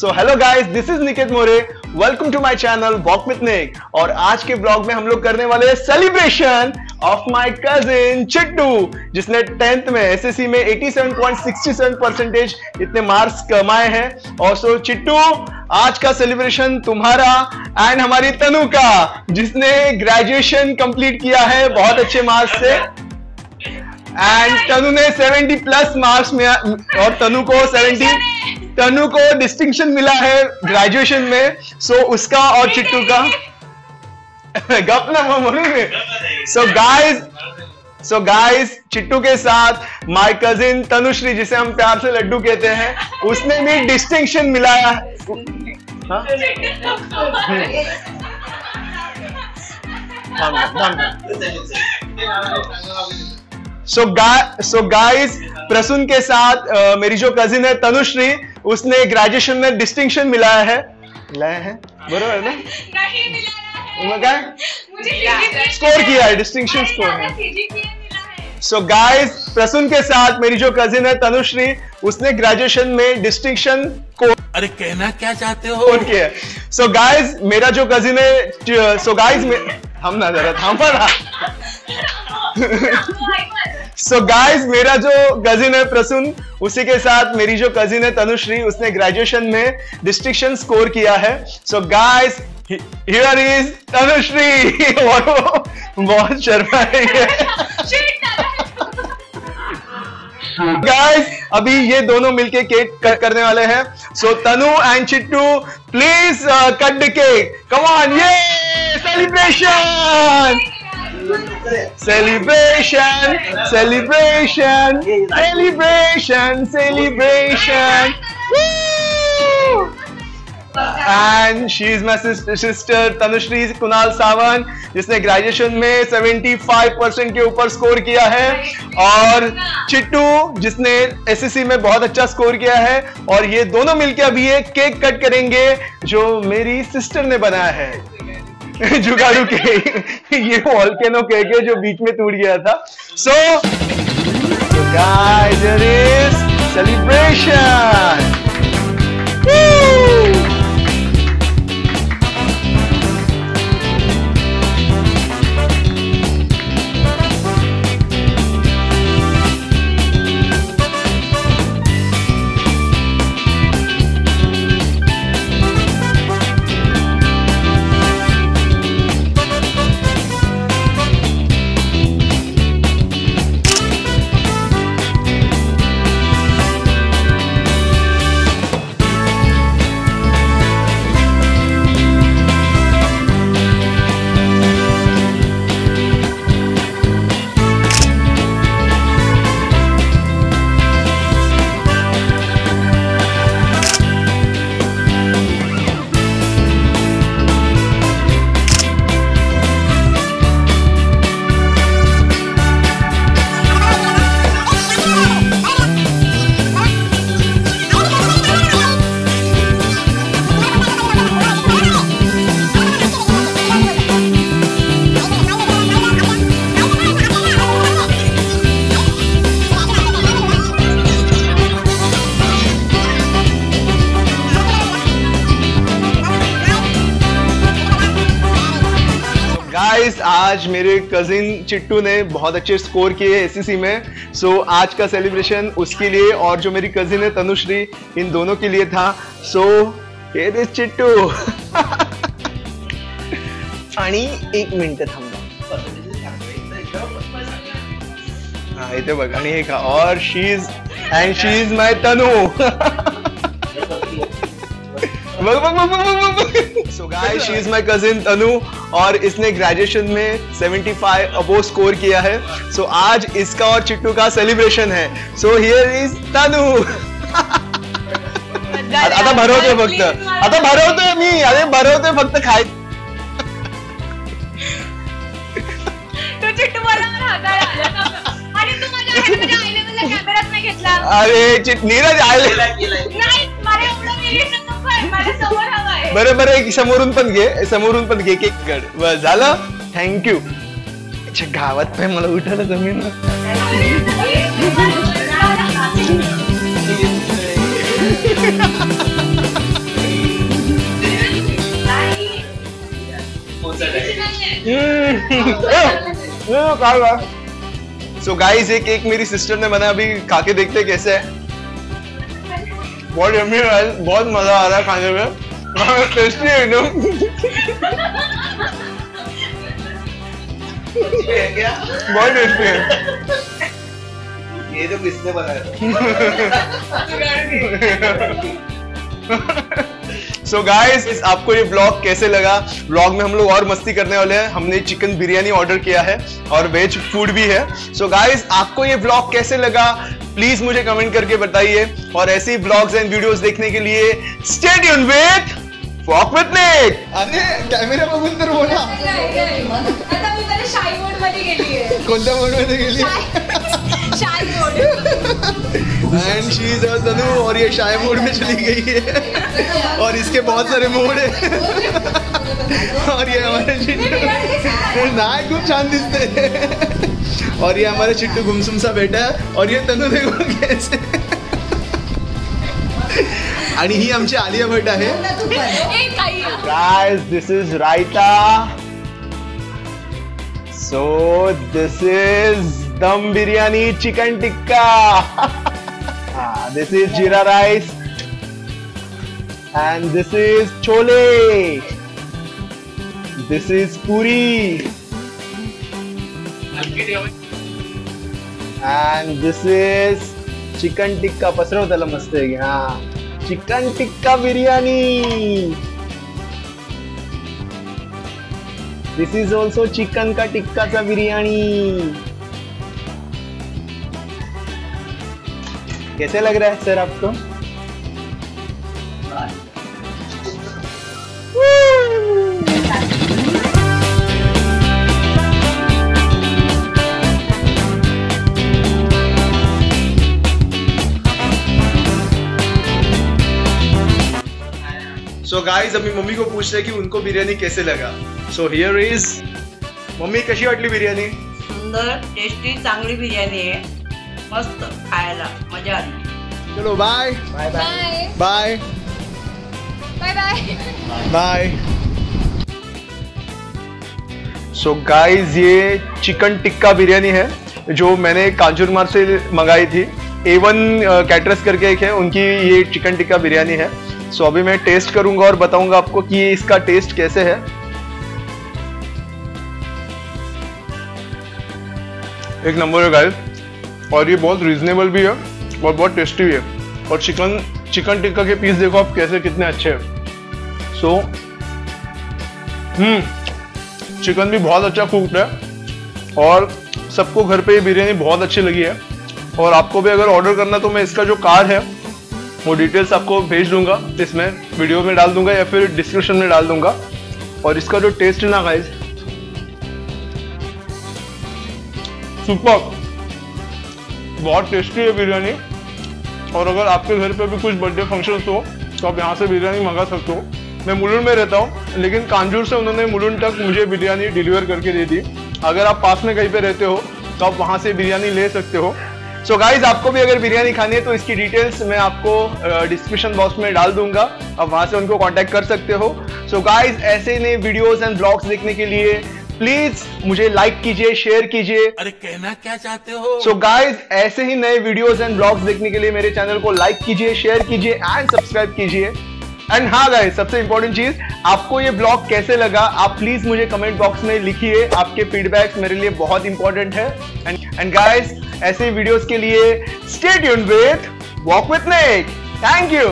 So hello guys, this is Niket More. Welcome to my channel Walk With Nike. और आज के blog में हम लोग करने वाले हैं celebration of my cousin Chittu, जिसने 10th में SSC में 87.67% इतने मार्क्स कमाए हैं। और सो चिट्टू, आज का सेलिब्रेशन तुम्हारा एंड हमारी तनु का, जिसने ग्रेजुएशन कंप्लीट किया है बहुत अच्छे मार्क्स से, एंड तनु ने 70 प्लस मार्क्स में, और तनु को डिस्टिंक्शन मिला है ग्रेजुएशन में। सो उसका और चिट्टू का So guys, चिट्टू के साथ माय कजिन तनुश्री, जिसे हम प्यार से लड्डू कहते हैं, उसने भी डिस्टिंक्शन मिलाया। So guys, प्रसून के साथ मेरी जो कजिन है तनुश्री, उसने ग्रेजुएशन में डिस्टिंक्शन मिलाया है, बरोबर ना? स्कोर किया है, डिस्टिंक्शन स्कोर है। सो गाइज, प्रसून के साथ मेरी जो कजिन है तनुश्री, उसने ग्रेजुएशन में डिस्टिंक्शन को, अरे कहना क्या चाहते हो, ओके। सो गाइज, मेरा जो कजिन है, सो गाइज हम ना जरा थामा ना। सो गाइज, मेरा जो कजिन है प्रसून, उसी के साथ मेरी जो कजिन है तनुश्री, उसने ग्रेजुएशन में डिस्टिंक्शन स्कोर किया है। So guys, here is Tanushree. बहुत शर्मा रही है। गाइस, अभी ये दोनों मिलके केक करने वाले हैं। So Tanu and Chittu, please cut the cake, come on. ये celebration. And she is my sister Tanushree Kunal Sawan, जिसने ग्रेजुएशन में 75% के ऊपर स्कोर किया है, और चिट्टू जिसने SSC में बहुत अच्छा स्कोर किया है। और ये दोनों मिलकर अभी ये केक कट करेंगे जो मेरी सिस्टर ने बनाया है, जुगाड़ू केक। ये वोल्केनो केक है जो बीच में टूट गया था। So guys, there is celebration. आज मेरे कजिन चिट्टू ने बहुत अच्छे स्कोर किए एसएससी में। सो आज का सेलिब्रेशन उसके लिए और जो मेरी कजिन है तनुश्री, इन दोनों के लिए था। So here is Chittu. आणि एक मिनट थांबा, हा इथे बघ, आणि हे का, और she is my Tanu. So guys, she is my cousin Tanu, और इसने ग्रेजुएशन में 75 अबो स्कोर किया है। सो आज इसका और चिट्टू का सेलिब्रेशन है। So here is Tanu. आता भरवते फक्त खाय। अरे नीरज आयले बरोबर, समोरून पण घे केक कट झालं। थँक्यू। अच्छा, गावात पे मला उठायला जमेल ना? नो कार वाह। So guys, एक केक मेरी सिस्टर ने बनाया, अभी खा के देखते हैं कैसे है। बहुत यम्मी, बहुत मजा आ रहा है खाने में। टेस्टी है क्या? बहुत टेस्टी है। ये तो किसने बनाया? So guys, आपको ये ब्लॉग कैसे लगा? ब्लॉग में हम लोग और मस्ती करने वाले हैं। हमने चिकन बिरयानी ऑर्डर किया है और वेज फूड भी है। So guys, आपको ये ब्लॉग कैसे लगा प्लीज मुझे कमेंट करके बताइए, और ऐसे ही ब्लॉग्स एंड वीडियोस देखने के लिए stay tuned with walk with Nik. अरे कैमरा बंद कर बोला, आता मी पहिले शाई मोड मध्ये गेली आहे। कोणत्या मोड मध्ये गेली? Shy mode. And she is Tanu, और ये शाय मोड में चली गई है, और इसके बहुत सारे मोड है। और ये हमारे चिट्टू ना खूब शांत दिसते, और ये हमारे चिट्टू गुमसुम सा बेटा है, और ये तनु देखो कैसे। आणि ही आमची आलिया भट आहे। Guys, this is raita, so this is dum biryani chicken tikka, this is jeera rice, and this is chole, this is puri, and this is chicken tikka. पसरो तला मस्त है। हाँ, chicken tikka biryani. This is also chicken का टिक्का सा बिरयानी। कैसे लग रहा है सर आपको? So guys, अभी मम्मी को पूछ रहे कि उनको बिरयानी कैसे लगा। So here is मम्मी, कशी वाटली बिरयानी? सुंदर, टेस्टी, चांगली बिरयानी है, मस्त खायला मजा आली। चलो bye bye bye bye bye bye. So guys, ये चिकन टिक्का बिरयानी है जो मैंने कांजूरमार्ग से मंगाई थी। A1 कैटरर्स करके एक है, उनकी ये चिकन टिक्का बिरयानी है। सो अभी मैं टेस्ट करूंगा और बताऊंगा आपको कि इसका टेस्ट कैसे है। एक नंबर है गाइज, और ये बहुत रीजनेबल भी है और बहुत टेस्टी भी है। और चिकन टिक्का के पीस देखो आप कैसे, कितने अच्छे हैं। सो चिकन भी बहुत अच्छा कुक्ड है, और सबको घर पे ये बिरयानी बहुत अच्छी लगी है। और आपको भी अगर ऑर्डर करना तो मैं इसका जो कार्ड है वो डिटेल्स आपको भेज दूंगा, इसमें वीडियो में डाल दूंगा या फिर डिस्क्रिप्शन में डाल दूंगा। और इसका जो टेस्ट है ना गाइस, सुपर, बहुत टेस्टी है बिरयानी। और अगर आपके घर पे भी कुछ बर्थडे फंक्शंस हो तो आप यहाँ से बिरयानी मंगा सकते हो। मैं मुलुंड में रहता हूँ, लेकिन कांजूर से उन्होंने मुलुंड तक मुझे बिरयानी डिलीवर करके दे दी। अगर आप पास में कहीं पे रहते हो तो आप वहाँ से बिरयानी ले सकते हो। सो गाइज, आपको भी अगर बिरयानी खानी है तो इसकी डिटेल्स मैं आपको डिस्क्रिप्शन बॉक्स में डाल दूंगा, आप वहाँ से उनको कॉन्टैक्ट कर सकते हो। सो गाइज, ऐसे नए वीडियोज एंड ब्लॉग्स देखने के लिए प्लीज मुझे लाइक कीजिए, शेयर कीजिए। अरे कहना क्या चाहते हो? सो गाइज, ऐसे ही नए वीडियोस एंड ब्लॉग्स देखने के लिए मेरे चैनल को लाइक कीजिए, शेयर कीजिए एंड सब्सक्राइब कीजिए। एंड हाँ गाइज, सबसे इंपॉर्टेंट चीज, आपको ये ब्लॉग कैसे लगा आप प्लीज मुझे कमेंट बॉक्स में लिखिए। आपके फीडबैक्स मेरे लिए बहुत इंपॉर्टेंट है। एंड गाइज, ऐसे वीडियोस के लिए stay tuned with walk with Nik. Thank you.